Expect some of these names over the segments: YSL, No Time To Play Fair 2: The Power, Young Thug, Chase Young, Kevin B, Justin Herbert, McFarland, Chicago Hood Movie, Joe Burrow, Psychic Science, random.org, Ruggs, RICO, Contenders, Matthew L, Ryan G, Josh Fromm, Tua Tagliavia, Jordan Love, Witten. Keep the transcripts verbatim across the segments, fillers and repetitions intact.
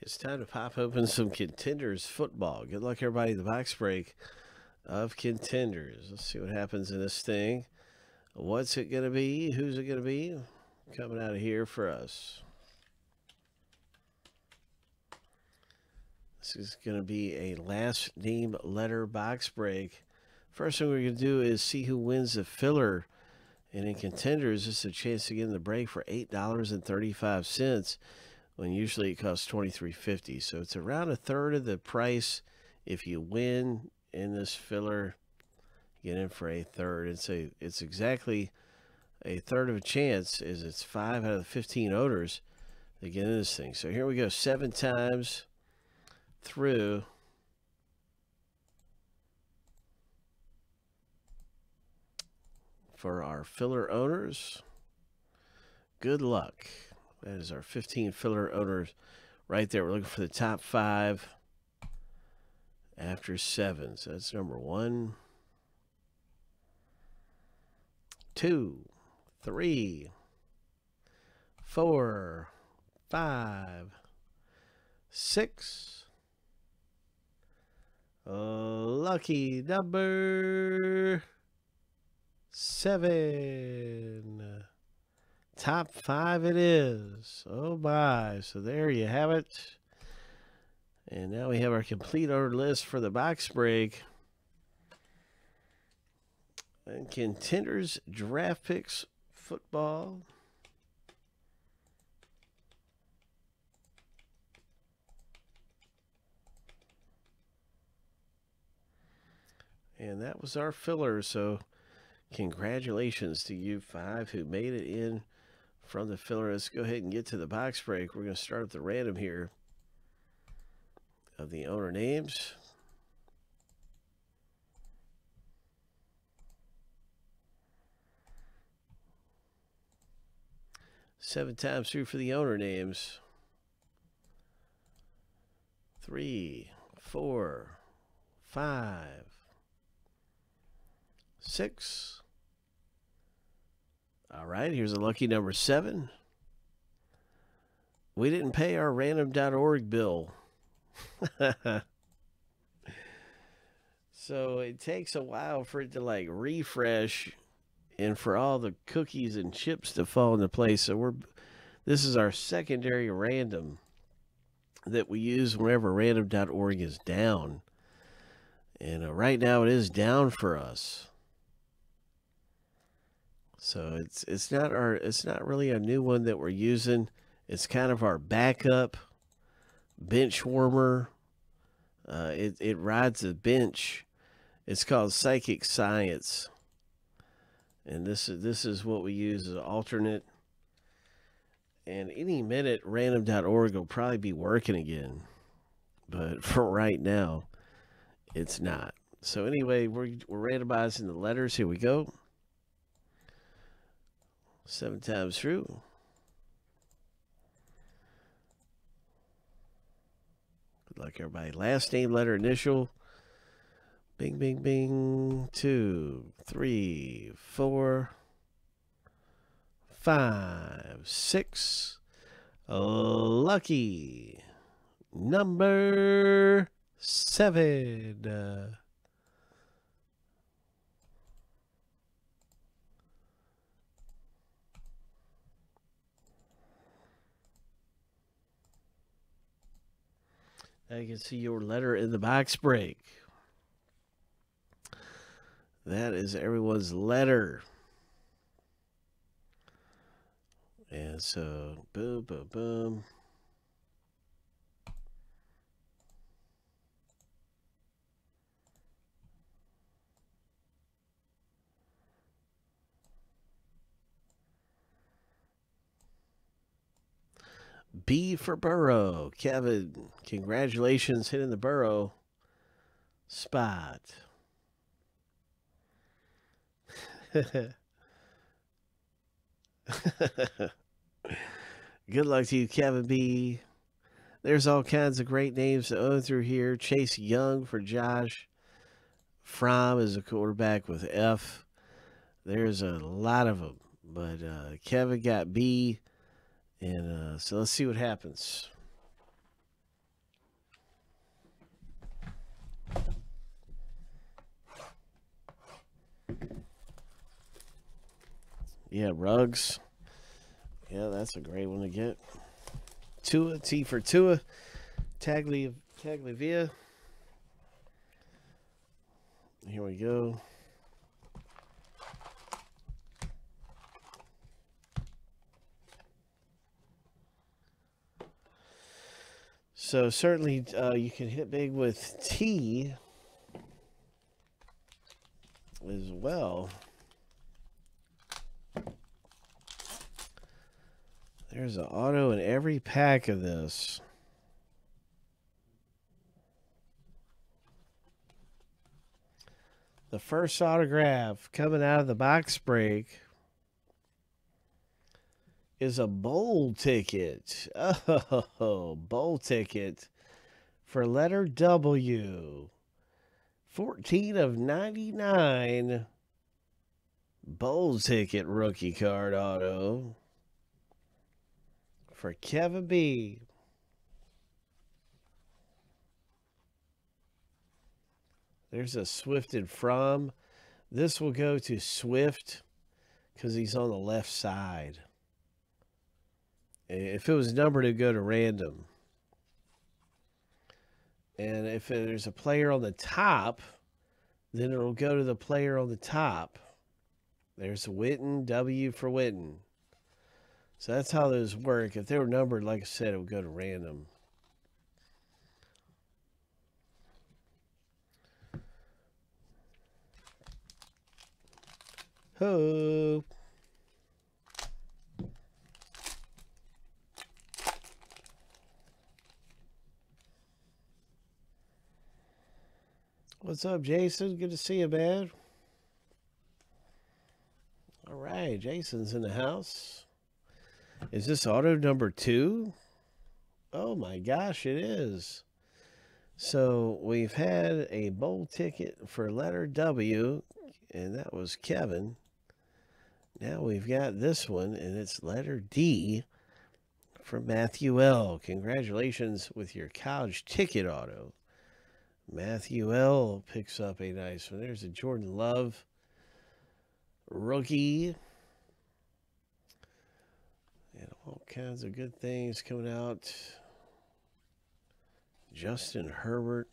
It's time to pop open some Contenders football. Good luck, everybody. The box break of Contenders. Let's see what happens in this thing. What's it going to be? Who's it going to be? Coming out of here for us. This is going to be a last name letter box break. First thing we're going to do is see who wins the filler. And in Contenders, this is a chance to get in the break for eight dollars and thirty-five cents. When usually it costs twenty-three fifty. So it's around a third of the price. If you win in this filler, you get in for a third. It's a, it's exactly a third of a chance, is it's five out of the fifteen owners that get in this thing. So here we go, seven times through. For our filler owners, good luck. That is our fifteen filler owners right there. We're looking for the top five after seven. So that's number one, two, three, four, five, six. Lucky number seven. Top five it is. Oh my. So there you have it. And now we have our complete order list for the box break. And Contenders draft picks football. And that was our filler. So congratulations to you five who made it in from the filler. Let's go ahead and get to the box break. We're going to start with the random here of the owner names. Seven times through for the owner names. Three, four, five, six. All right, here's a lucky number seven. We didn't pay our random dot org bill. So it takes a while for it to like refresh and for all the cookies and chips to fall into place. So we're, this is our secondary random that we use whenever random dot org is down. And uh, right now it is down for us. So it's it's not our it's not really a new one that we're using. It's kind of our backup bench warmer. Uh, it it rides a bench. It's called Psychic Science, and this is this is what we use as an alternate. And any minute, random dot org will probably be working again, but for right now, it's not. So anyway, we're we're randomizing the letters. Here we go. Seven times through. Good luck, everybody. Last name, letter, initial. Bing, bing, bing. Two, three, four, five, six. Lucky number seven. Uh, Now you can see your letter in the box break. That is everyone's letter. And so, boom, boom, boom. B for Burrow. Kevin, congratulations hitting the Burrow spot. Good luck to you, Kevin B. There's all kinds of great names to own through here. Chase Young for Josh. Fromm is a quarterback with F. There's a lot of them, but uh, Kevin got B. And uh, so let's see what happens. Yeah, Ruggs. Yeah, that's a great one to get. Tua, T for Tua. Tagli, Tagliavia. Here we go. So certainly uh, you can hit big with T as well. There's an auto in every pack of this. The first autograph coming out of the box break is a bowl ticket. Oh, bowl ticket for letter W. fourteen of ninety-nine bowl ticket rookie card auto for Kevin B. There's a Swift and Fromm. This will go to Swift because he's on the left side. If it was numbered, it would go to random. And if there's a player on the top, then it'll go to the player on the top. There's Witten, W for Witten. So that's how those work. If they were numbered, like I said, it would go to random. Ho! What's up, Jason? Good to see you, man. All right, Jason's in the house. Is this auto number two? Oh my gosh, it is. So we've had a bowl ticket for letter W, and that was Kevin. Now we've got this one, and it's letter D from Matthew L. Congratulations with your college ticket auto. Matthew L. picks up a nice one. There's a Jordan Love rookie. And all kinds of good things coming out. Justin Herbert.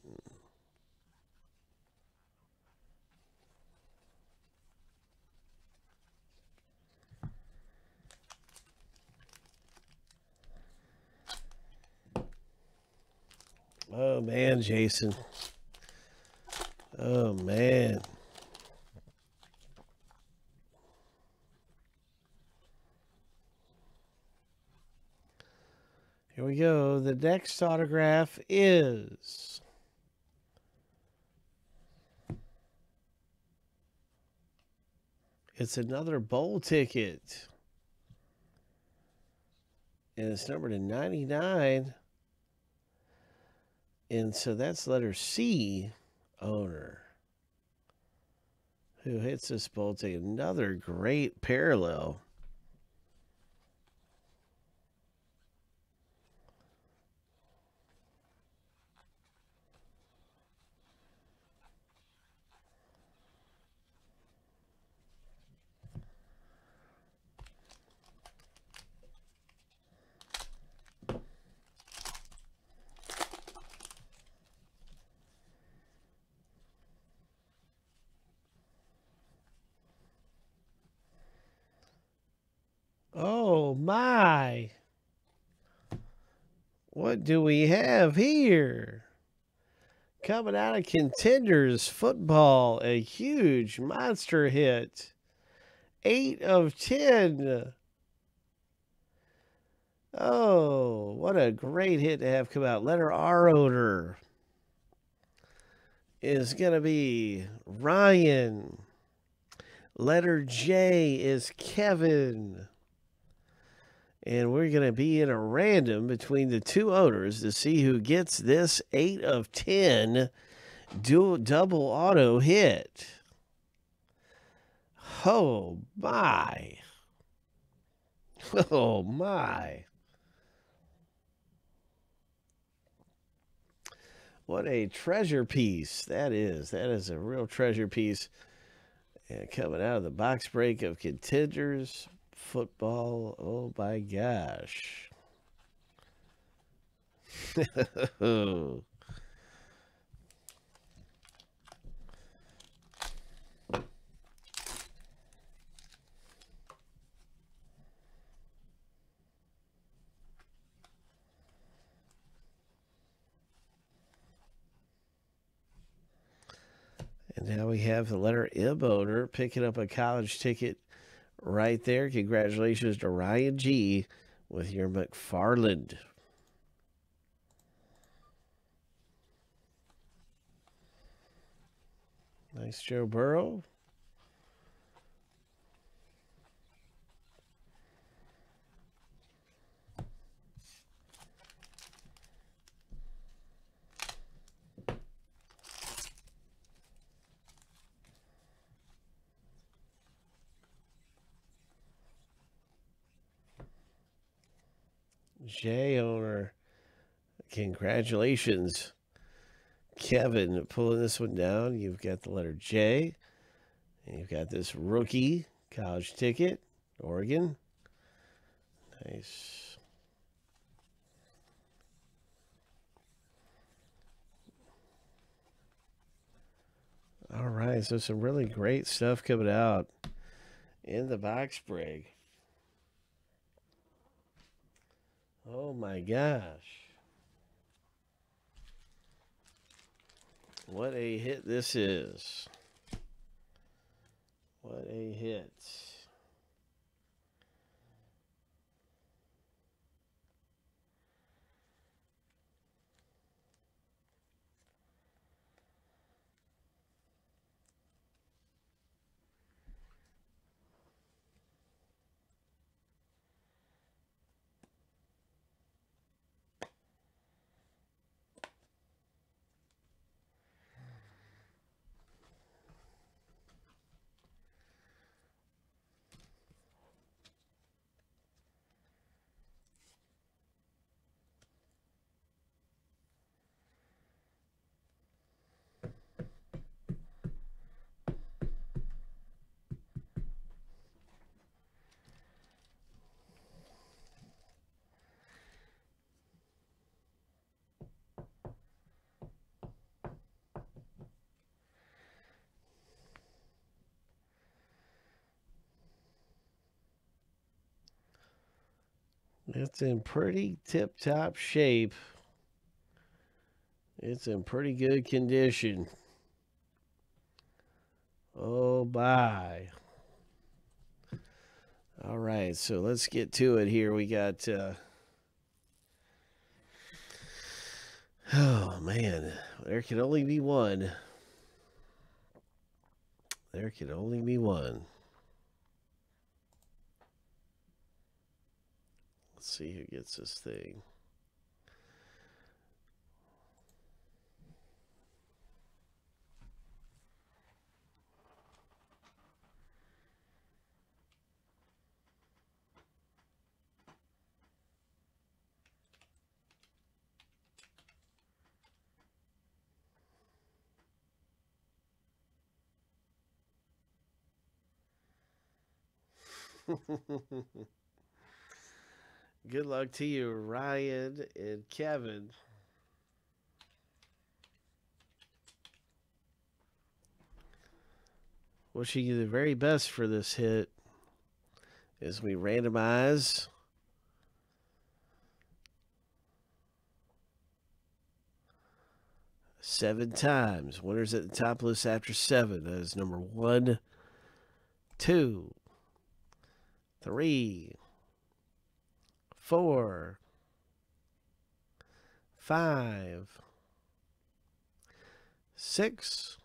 Oh, man, Jason. Oh, man. Here we go. The next autograph is it's another bowl ticket. And it's numbered to ninety-nine. And so that's letter C owner who hits this bowl ticket. Another great parallel. Oh my, what do we have here? Coming out of Contenders football, a huge monster hit. eight of ten. Oh, what a great hit to have come out. Letter R owner is going to be Ryan. Letter J is Kevin. And we're going to be in a random between the two owners to see who gets this eight of ten dual, double auto hit. Oh, my. Oh, my. What a treasure piece that is. That is a real treasure piece. And coming out of the box break of Contenders. football. Oh my gosh. And now we have the letter M owner picking up a college ticket right there. Congratulations to Ryan G with your McFarland. Nice Joe Burrow. J owner, congratulations, Kevin, pulling this one down. You've got the letter J, and you've got this rookie college ticket, Oregon. Nice. All right, so some really great stuff coming out in the box break. Oh my gosh. What a hit this is. What a hit. It's in pretty tip-top shape. It's in pretty good condition. Oh, bye. All right, so let's get to it here. We got... Uh, oh, man. There can only be one. There can only be one. See who gets this thing. Good luck to you, Ryan and Kevin. Wishing you the very best for this hit as we randomize. Seven times. Winners at the top list after seven. That is number one, two, three, four, five, six,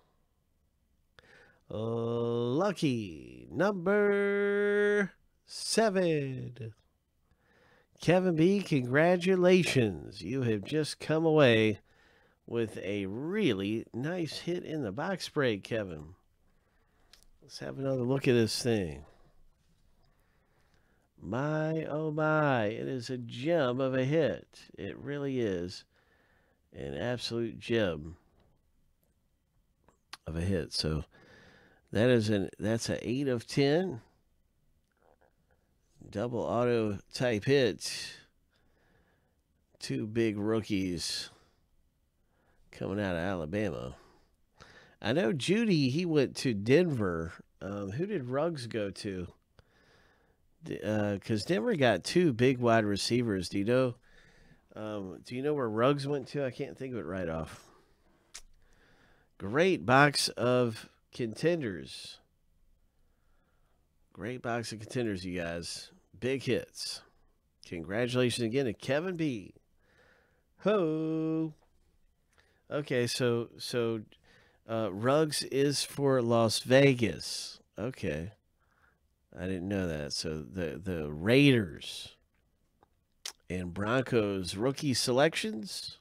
lucky number seven. Kevin B, congratulations. You have just come away with a really nice hit in the box break, Kevin. Let's have another look at this thing. My, oh my, it is a gem of a hit. It really is an absolute gem of a hit. So that is an, that's an eight of ten. Double auto type hit. Two big rookies coming out of Alabama. I know Judy, he went to Denver. Um, who did Ruggs go to? Because uh, Denver got two big wide receivers. Do you know? Um, do you know where Ruggs went to? I can't think of it right off. Great box of contenders. Great box of contenders, you guys. Big hits. Congratulations again to Kevin B. Ho. Okay, so so uh, Ruggs is for Las Vegas. Okay. I didn't know that. So the, the Raiders and Broncos rookie selections.